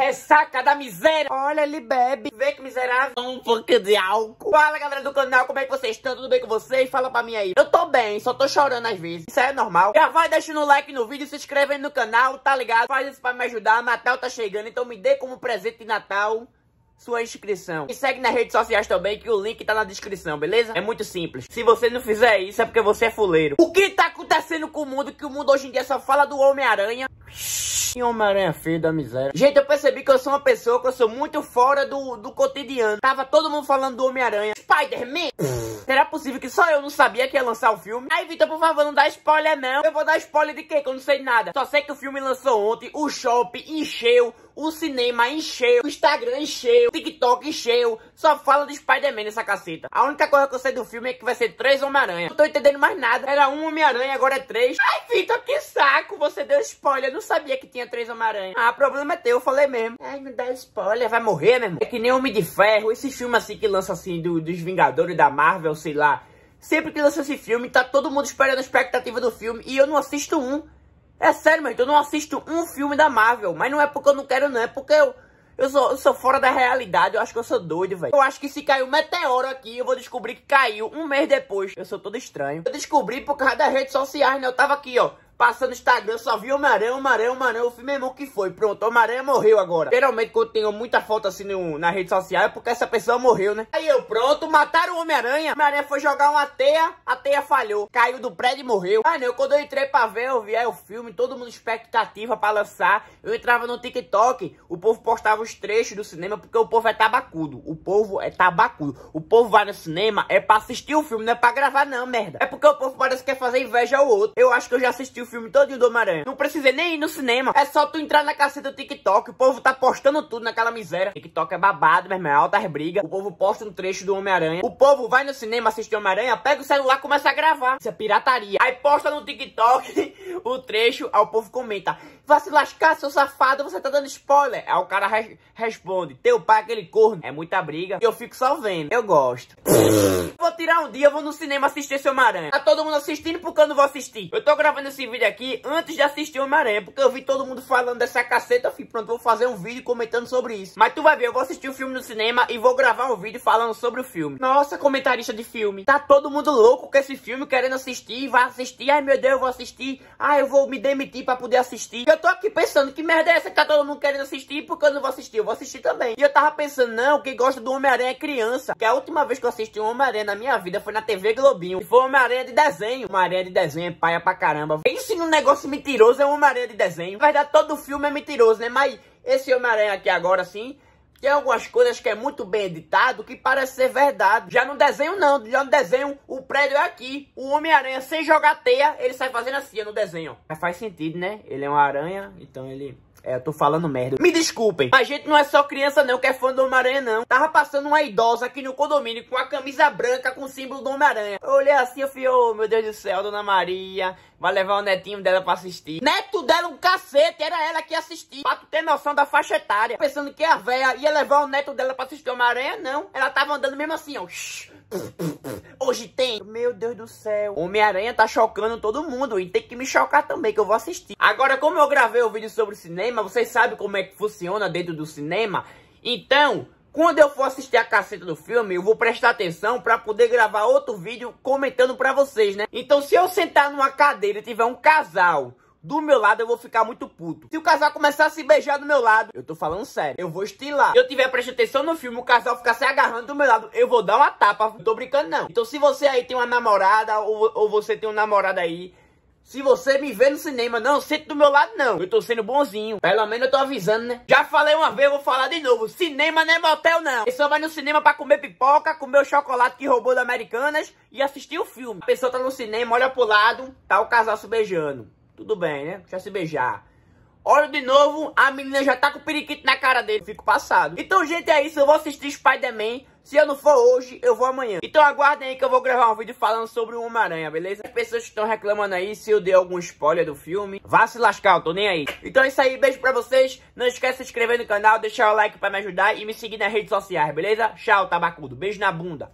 ressaca da miséria. Olha, ele bebe. Vê que miserável. Um pouquinho de álcool. Fala, galera do canal, como é que vocês estão? Tudo bem com vocês? Fala pra mim aí. Eu tô bem, só tô chorando às vezes. Isso é normal. Já vai deixando o like no vídeo, se inscreve aí no canal, tá ligado? Faz isso pra me ajudar. Natal tá chegando, então me dê como presente de Natal sua inscrição. E segue nas redes sociais também, que o link tá na descrição, beleza? É muito simples. Se você não fizer isso, é porque você é fuleiro. O que tá acontecendo com o mundo? Que o mundo hoje em dia só fala do Homem-Aranha. E Homem-Aranha feio da miséria. Gente, eu percebi que eu sou uma pessoa que eu sou muito fora do cotidiano. Tava todo mundo falando do Homem-Aranha. Spider-Man? Será possível que só eu não sabia que ia lançar o filme? Aí, Vitor, por favor, não dá spoiler, não. Eu vou dar spoiler de quê? Que eu não sei nada. Só sei que o filme lançou ontem, o shopping encheu, o cinema encheu, o Instagram encheu, o TikTok encheu. Só fala de Spider-Man nessa caceta. A única coisa que eu sei do filme é que vai ser 3 Homem-Aranha. Não tô entendendo mais nada. Era 1 Homem-Aranha, agora é 3. Ai, Vitor, que saco. Você deu spoiler. Não sabia que tinha 3 Homem-Aranha. Ah, problema é teu. Eu falei mesmo. Ai, não dá spoiler. Vai morrer, meu irmão. É que nem Homem de Ferro. Esse filme assim que lança assim dos Vingadores, da Marvel, sei lá. Sempre que lança esse filme, tá todo mundo esperando a expectativa do filme. E eu não assisto um. É sério, mano, eu não assisto um filme da Marvel, mas não é porque eu não quero, não, é porque eu sou fora da realidade, eu acho que eu sou doido, velho. Eu acho que se caiu um meteoro aqui, eu vou descobrir que caiu um mês depois. Eu sou todo estranho. Eu descobri por causa das redes sociais, né? Eu tava aqui, ó, passando Instagram, só vi o Homem-Aranha, eu fui, meu irmão, que foi? Pronto, o Homem-Aranha morreu agora. Geralmente, quando tenho muita foto assim na rede social, é porque essa pessoa morreu, né? Aí eu, pronto, mataram o Homem-Aranha. O Homem-Aranha foi jogar uma teia, a teia falhou. Caiu do prédio e morreu. Ah, não, quando eu entrei pra ver, eu vi aí o filme, todo mundo expectativa pra lançar. Eu entrava no TikTok, o povo postava os trechos do cinema, porque o povo é tabacudo. O povo é tabacudo. O povo vai no cinema, é pra assistir o filme, não é pra gravar, não, merda. É porque o povo parece que quer fazer inveja ao outro. Eu acho que eu já assisti o filme todo do Homem-Aranha. Não precisei nem ir no cinema. É só tu entrar na caceta do TikTok. O povo tá postando tudo naquela miséria. TikTok é babado, meu irmão. É altas brigas. O povo posta um trecho do Homem-Aranha. O povo vai no cinema assistir Homem-Aranha, pega o celular e começa a gravar. Isso é pirataria. Aí posta no TikTok o trecho. Aí o povo comenta: vai se lascar, seu safado, você tá dando spoiler. Aí o cara responde: teu pai é aquele corno. É muita briga. E eu fico só vendo. Eu gosto. Vou tirar um dia, eu vou no cinema assistir esse Homem-Aranha. Tá todo mundo assistindo, porque eu não vou assistir. Eu tô gravando esse vídeo aqui antes de assistir Homem-Aranha, porque eu vi todo mundo falando dessa caceta. Eu falei, pronto, vou fazer um vídeo comentando sobre isso. Mas tu vai ver, eu vou assistir o filme no cinema e vou gravar um vídeo falando sobre o filme. Nossa, comentarista de filme. Tá todo mundo louco com esse filme, querendo assistir, vai assistir. Ai, meu Deus, eu vou assistir. Ai, eu vou me demitir pra poder assistir. Eu tô aqui pensando, que merda é essa que tá todo mundo querendo assistir, porque eu não vou assistir, eu vou assistir também. E eu tava pensando, não, quem gosta do Homem-Aranha é criança. Que a última vez que eu assisti um Homem-Aranha na minha vida foi na TV Globinho. E foi Homem-Aranha de desenho. Homem-Aranha de desenho é paia pra caramba. Pense num negócio mentiroso, é um Homem-Aranha de desenho. Na verdade, todo filme é mentiroso, né? Mas esse Homem-Aranha aqui agora, sim, tem algumas coisas que é muito bem editado, que parece ser verdade. Já no desenho, não. Já no desenho, o prédio é aqui. O Homem-Aranha, sem jogar teia, ele sai fazendo assim, no desenho. Mas faz sentido, né? Ele é uma aranha, então ele... É, eu tô falando merda. Me desculpem. A gente não é só criança, não, que é fã do Homem-Aranha, não. Tava passando uma idosa aqui no condomínio com a camisa branca com o símbolo do Homem-Aranha. Eu olhei assim, eu falei, ô, meu Deus do céu, Dona Maria vai levar o netinho dela pra assistir. Neto dela um cacete, era ela que ia assistir. Pra tu ter noção da faixa etária. Pensando que a véia ia levar o neto dela pra assistir o Homem-Aranha, não. Ela tava andando mesmo assim, ó. Hoje tem. Meu Deus do céu. Homem-Aranha tá chocando todo mundo. E tem que me chocar também, que eu vou assistir. Agora, como eu gravei o vídeo sobre o cinema, vocês sabem como é que funciona dentro do cinema. Então, quando eu for assistir a caceta do filme, eu vou prestar atenção pra poder gravar outro vídeo comentando pra vocês, né? Então, se eu sentar numa cadeira e tiver um casal do meu lado, eu vou ficar muito puto. Se o casal começar a se beijar do meu lado, eu tô falando sério, eu vou estilar. Se eu tiver prestando atenção no filme, o casal ficar se agarrando do meu lado, eu vou dar uma tapa. Não tô brincando, não. Então, se você aí tem uma namorada ou você tem um namorado aí, se você me vê no cinema, não sente do meu lado, não. Eu tô sendo bonzinho. Pelo menos eu tô avisando, né? Já falei uma vez, eu vou falar de novo. Cinema não é motel, não. A pessoa vai no cinema pra comer pipoca, comer o chocolate que roubou da Americanas e assistir o filme. A pessoa tá no cinema, olha pro lado, tá o casal se beijando. Tudo bem, né? Deixa se beijar. Olha de novo, a menina já tá com o periquito na cara dele. Fico passado. Então, gente, é isso. Eu vou assistir Spider-Man. Se eu não for hoje, eu vou amanhã. Então aguardem aí que eu vou gravar um vídeo falando sobre o Homem-Aranha, beleza? As pessoas que estão reclamando aí se eu dei algum spoiler do filme, vá se lascar, eu tô nem aí. Então é isso aí, beijo pra vocês. Não esquece de se inscrever no canal, deixar o like pra me ajudar e me seguir nas redes sociais, beleza? Tchau, tabacudo. Beijo na bunda.